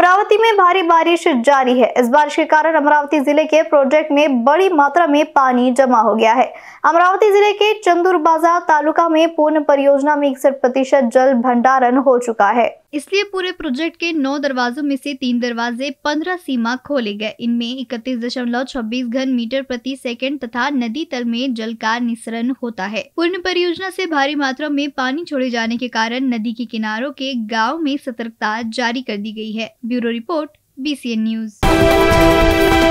अमरावती में भारी बारिश जारी है। इस बारिश के कारण अमरावती जिले के प्रोजेक्ट में बड़ी मात्रा में पानी जमा हो गया है। अमरावती जिले के चंदूर बाजार तालुका में पूर्ण परियोजना में 61% जल भंडारण हो चुका है, इसलिए पूरे प्रोजेक्ट के 9 दरवाजों में से 3 दरवाजे 15 सीमा खोले गए। इनमें 31.26 घन मीटर प्रति सेकंड तथा नदी तल में जल का निस्सरण होता है। पूर्ण परियोजना से भारी मात्रा में पानी छोड़े जाने के कारण नदी के किनारों के गाँव में सतर्कता जारी कर दी गई है। Bureau report BCN news.